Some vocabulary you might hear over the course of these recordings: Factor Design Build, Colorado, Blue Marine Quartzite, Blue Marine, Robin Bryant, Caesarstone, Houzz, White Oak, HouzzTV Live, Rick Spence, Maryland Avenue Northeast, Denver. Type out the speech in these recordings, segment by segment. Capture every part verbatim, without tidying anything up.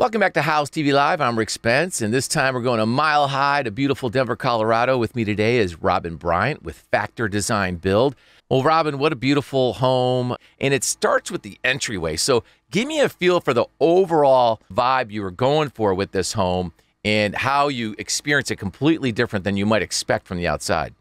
Welcome back to HouzzTV Live. I'm Rick Spence, and this time we're going a mile high to beautiful Denver, Colorado. With me today is Robin Bryant with Factor Design Build. Well, Robin, what a beautiful home, and it starts with the entryway. So give me a feel for the overall vibe you were going for with this home and how you experience it completely different than you might expect from the outside.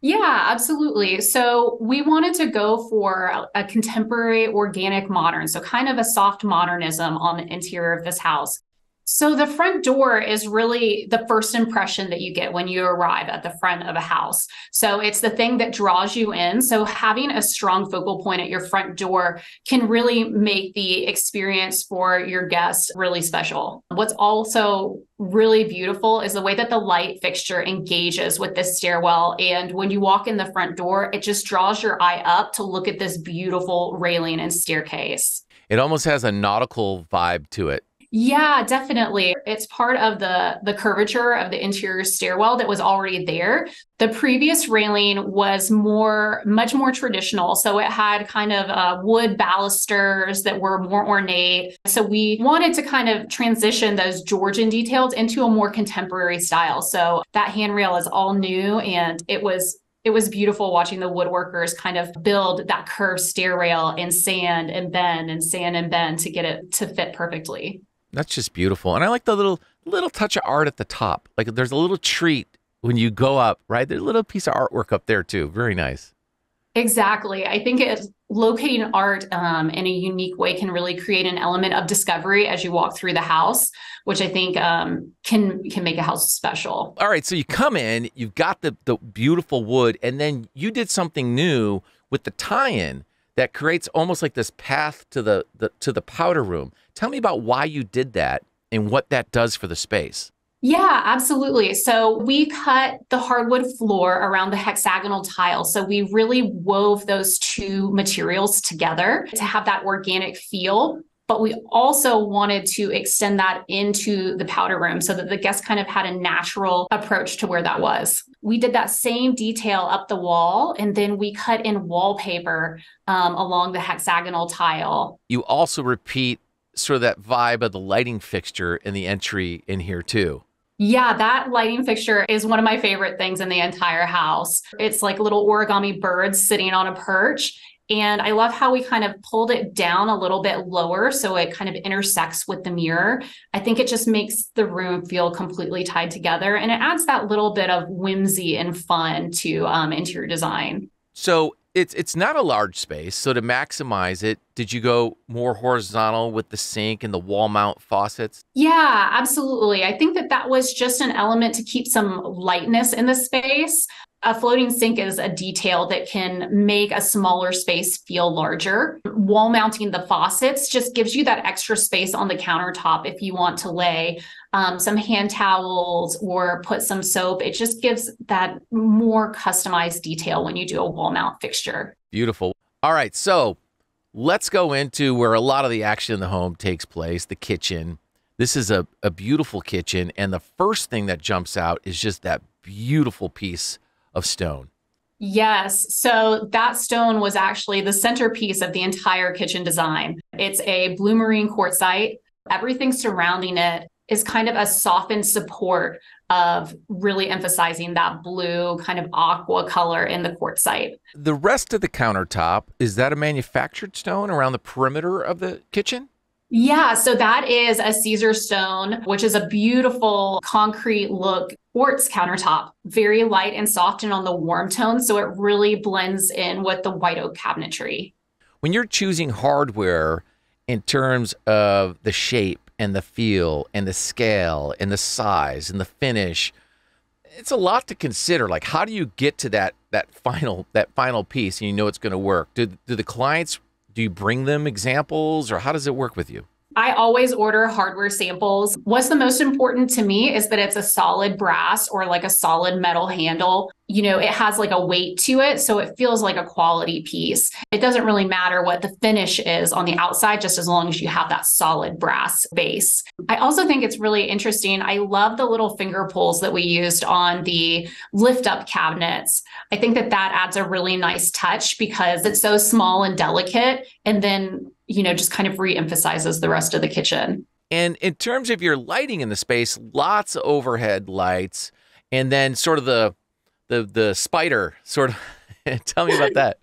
Yeah, absolutely. So we wanted to go for a contemporary, organic, modern, so kind of a soft modernism on the interior of this house. So the front door is really the first impression that you get when you arrive at the front of a house. So it's the thing that draws you in. So having a strong focal point at your front door can really make the experience for your guests really special. What's also really beautiful is the way that the light fixture engages with this stairwell. And when you walk in the front door, it just draws your eye up to look at this beautiful railing and staircase. It almost has a nautical vibe to it. Yeah, definitely. It's part of the, the curvature of the interior stairwell that was already there. The previous railing was more, much more traditional. So it had kind of uh, wood balusters that were more ornate. So we wanted to kind of transition those Georgian details into a more contemporary style. So that handrail is all new, and it was It was beautiful watching the woodworkers kind of build that curved stair rail in sand and bend and sand and bend to get it to fit perfectly. That's just beautiful. And I like the little little touch of art at the top. Like there's a little treat when you go up, right? There's a little piece of artwork up there too. Very nice. Exactly. I think it's locating art um, in a unique way can really create an element of discovery as you walk through the house, which I think um, can can make a house special. All right. So you come in, you've got the, the beautiful wood, and then you did something new with the tie-in that creates almost like this path to the, the to the powder room. Tell me about why you did that and what that does for the space. Yeah, absolutely. So we cut the hardwood floor around the hexagonal tile. So we really wove those two materials together to have that organic feel. But we also wanted to extend that into the powder room so that the guests kind of had a natural approach to where that was. We did that same detail up the wall, and then we cut in wallpaper um, along the hexagonal tile. You also repeat sort of that vibe of the lighting fixture in the entry in here too. Yeah, that lighting fixture is one of my favorite things in the entire house. It's like little origami birds sitting on a perch. And I love how we kind of pulled it down a little bit lower so it kind of intersects with the mirror. I think it just makes the room feel completely tied together. And it adds that little bit of whimsy and fun to um, interior design. So it's it's not a large space. So to maximize it, did you go more horizontal with the sink and the wall mount faucets? Yeah, absolutely. I think that that was just an element to keep some lightness in the space. A floating sink is a detail that can make a smaller space feel larger. Wall mounting the faucets just gives you that extra space on the countertop if you want to lay um, some hand towels or put some soap. It just gives that more customized detail when you do a wall mount fixture. Beautiful. All right, so let's go into where a lot of the action in the home takes place, the kitchen. This is a, a beautiful kitchen, and the first thing that jumps out is just that beautiful piece of stone. Yes. So that stone was actually the centerpiece of the entire kitchen design. It's a Blue Marine quartzite. Everything surrounding it is kind of a softened support of really emphasizing that blue kind of aqua color in the quartzite. The rest of the countertop, is that a manufactured stone around the perimeter of the kitchen? Yeah, so that is a Caesarstone, which is a beautiful concrete look quartz countertop, very light and soft and on the warm tone. So it really blends in with the white oak cabinetry. When you're choosing hardware in terms of the shape and the feel and the scale and the size and the finish, it's a lot to consider. Like, how do you get to that that final that final piece and you know it's going to work? Do, do the clients Do you bring them examples, or how does it work with you? I always order hardware samples. What's the most important to me is that it's a solid brass or like a solid metal handle. You know, it has like a weight to it, so it feels like a quality piece. It doesn't really matter what the finish is on the outside, just as long as you have that solid brass base. I also think it's really interesting. I love the little finger pulls that we used on the lift up cabinets. I think that that adds a really nice touch because it's so small and delicate, and then, you know, just kind of re-emphasizes the rest of the kitchen. And in terms of your lighting in the space, lots of overhead lights, and then sort of the the the spider sort of. Tell me about that.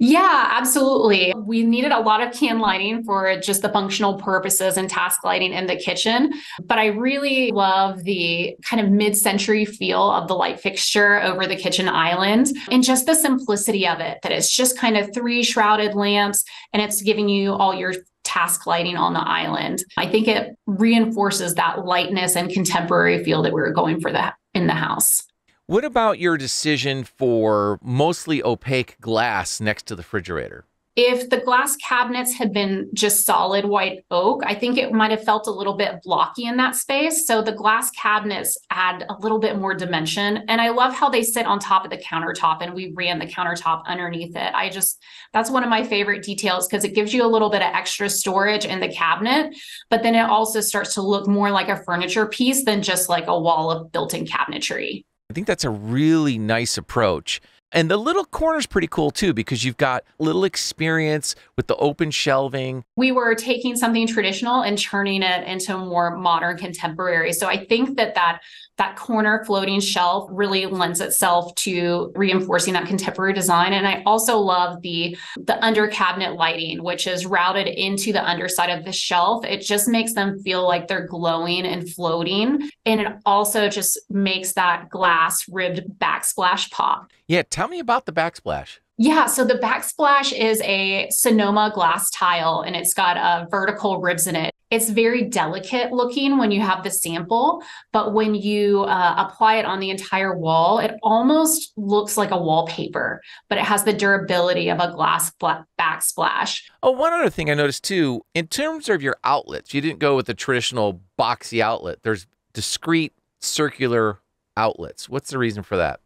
Yeah, absolutely. We needed a lot of can lighting for just the functional purposes and task lighting in the kitchen. But I really love the kind of mid-century feel of the light fixture over the kitchen island and just the simplicity of it, that it's just kind of three shrouded lamps and it's giving you all your task lighting on the island. I think it reinforces that lightness and contemporary feel that we were going for that in the house. What about your decision for mostly opaque glass next to the refrigerator? If the glass cabinets had been just solid white oak, I think it might have felt a little bit blocky in that space. So the glass cabinets add a little bit more dimension. And I love how they sit on top of the countertop, and we ran the countertop underneath it. I just, that's one of my favorite details, because it gives you a little bit of extra storage in the cabinet, but then it also starts to look more like a furniture piece than just like a wall of built-in cabinetry. I think that's a really nice approach. And the little corner's pretty cool too, because you've got little experience with the open shelving. We were taking something traditional and turning it into more modern contemporary. So I think that that, that corner floating shelf really lends itself to reinforcing that contemporary design. And I also love the, the under cabinet lighting, which is routed into the underside of the shelf. It just makes them feel like they're glowing and floating. And it also just makes that glass ribbed backsplash pop. Yeah, tell me about the backsplash. Yeah, so the backsplash is a Sonoma glass tile, and it's got a vertical ribs in it. It's very delicate looking when you have the sample, but when you uh, apply it on the entire wall, it almost looks like a wallpaper, but it has the durability of a glass backsplash. Oh, one other thing I noticed too, in terms of your outlets, you didn't go with the traditional boxy outlet. There's discrete circular outlets. What's the reason for that?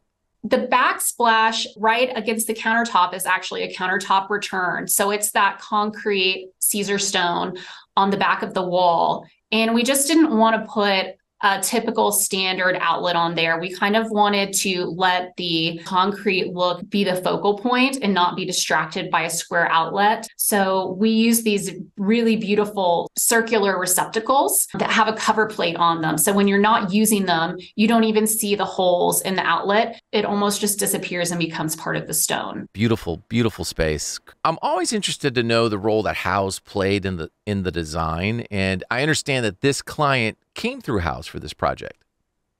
The backsplash right against the countertop is actually a countertop return. So it's that concrete Caesarstone on the back of the wall. And we just didn't want to put a typical standard outlet on there. We kind of wanted to let the concrete look be the focal point and not be distracted by a square outlet. So we use these really beautiful circular receptacles that have a cover plate on them. So when you're not using them, you don't even see the holes in the outlet. It almost just disappears and becomes part of the stone. Beautiful, beautiful space. I'm always interested to know the role that Houzz played in the in the design. And I understand that this client came through Houzz for this project.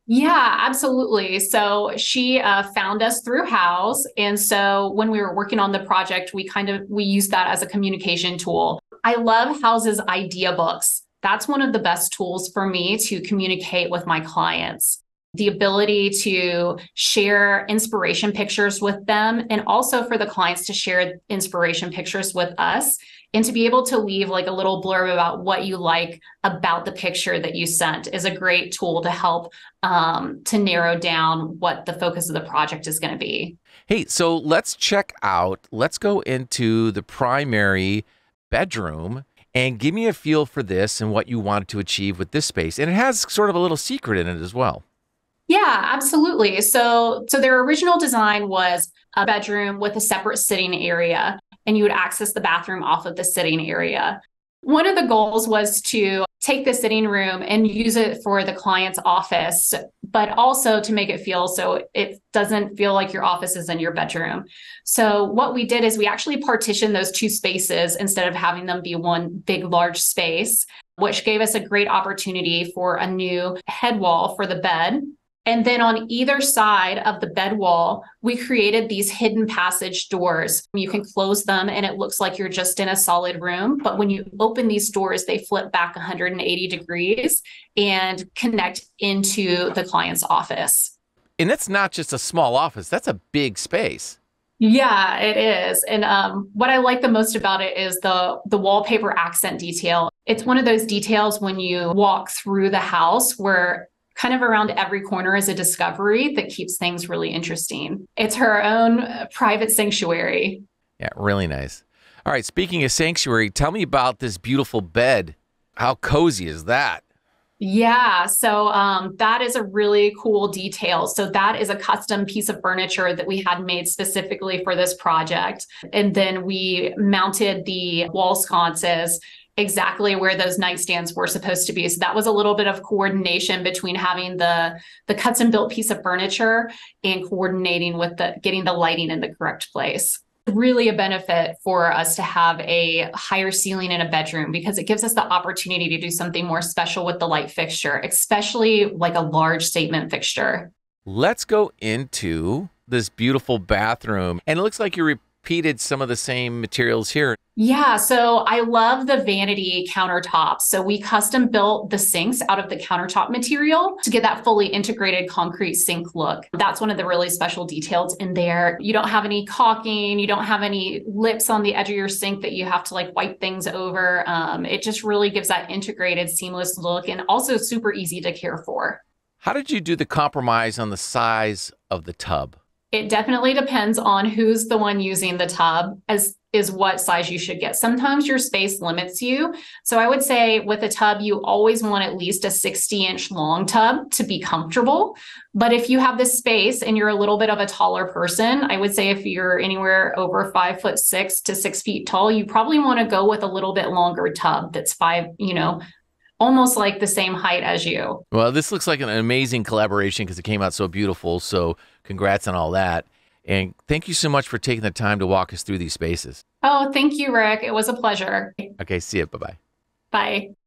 Yeah, absolutely. So she uh, found us through Houzz. And so when we were working on the project, we kind of, we used that as a communication tool. I love Houzz's idea books. That's one of the best tools for me to communicate with my clients. The ability to share inspiration pictures with them, and also for the clients to share inspiration pictures with us, and to be able to leave like a little blurb about what you like about the picture that you sent is a great tool to help um, to narrow down what the focus of the project is going to be. Hey, so let's check out, let's go into the primary bedroom and give me a feel for this and what you wanted to achieve with this space. And it has sort of a little secret in it as well. Yeah, absolutely. So, so their original design was a bedroom with a separate sitting area, and you would access the bathroom off of the sitting area. One of the goals was to take the sitting room and use it for the client's office, but also to make it feel so it doesn't feel like your office is in your bedroom. So what we did is we actually partitioned those two spaces instead of having them be one big, large space, which gave us a great opportunity for a new head wall for the bed. And then on either side of the bed wall, we created these hidden passage doors. You can close them and it looks like you're just in a solid room. But when you open these doors, they flip back one hundred eighty degrees and connect into the client's office. And that's not just a small office. That's a big space. Yeah, it is. And um, what I like the most about it is the, the wallpaper accent detail. It's one of those details when you walk through the house where kind of around every corner is a discovery that keeps things really interesting. It's her own private sanctuary. Yeah, really nice. All right, speaking of sanctuary, tell me about this beautiful bed. How cozy is that? Yeah, so um, that is a really cool detail. So that is a custom piece of furniture that we had made specifically for this project. And then we mounted the wall sconces exactly where those nightstands were supposed to be. So that was a little bit of coordination between having the, the custom built piece of furniture and coordinating with the, getting the lighting in the correct place. Really a benefit for us to have a higher ceiling in a bedroom, because it gives us the opportunity to do something more special with the light fixture, especially like a large statement fixture. Let's go into this beautiful bathroom. And it looks like you repeated some of the same materials here. Yeah, so I love the vanity countertops. So we custom built the sinks out of the countertop material to get that fully integrated concrete sink look. That's one of the really special details in there. You don't have any caulking, you don't have any lips on the edge of your sink that you have to like wipe things over. Um, it just really gives that integrated, seamless look, and also super easy to care for. How did you do the compromise on the size of the tub? It definitely depends on who's the one using the tub as is what size you should get. Sometimes your space limits you. So I would say with a tub, you always want at least a sixty inch long tub to be comfortable. But if you have this space and you're a little bit of a taller person, I would say if you're anywhere over five foot six to six feet tall, you probably want to go with a little bit longer tub that's five, you know, almost like the same height as you. Well, this looks like an amazing collaboration because it came out so beautiful. So congrats on all that. And thank you so much for taking the time to walk us through these spaces. Oh, thank you, Rick. It was a pleasure. Okay, see you. Bye-bye. Bye.